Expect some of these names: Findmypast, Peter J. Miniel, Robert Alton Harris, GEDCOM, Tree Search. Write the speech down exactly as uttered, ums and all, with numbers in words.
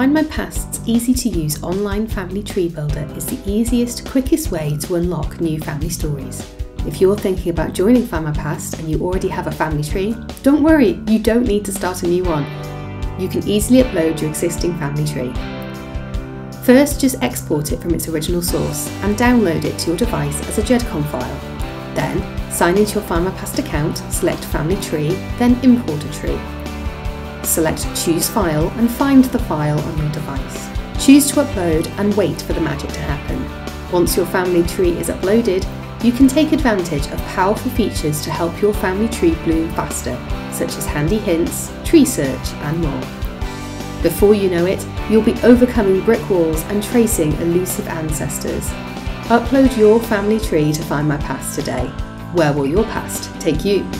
Findmypast's easy-to-use online family tree builder is the easiest, quickest way to unlock new family stories. If you're thinking about joining Findmypast and you already have a family tree, don't worry, you don't need to start a new one. You can easily upload your existing family tree. First, just export it from its original source and download it to your device as a GEDCOM file. Then, sign into your Findmypast account, select Family Tree, then Import a Tree. Select Choose File and find the file on your device. Choose to upload and wait for the magic to happen. Once your family tree is uploaded, you can take advantage of powerful features to help your family tree bloom faster, such as handy hints, tree search, and more. Before you know it, you'll be overcoming brick walls and tracing elusive ancestors. Upload your family tree to Findmypast today. Where will your past take you?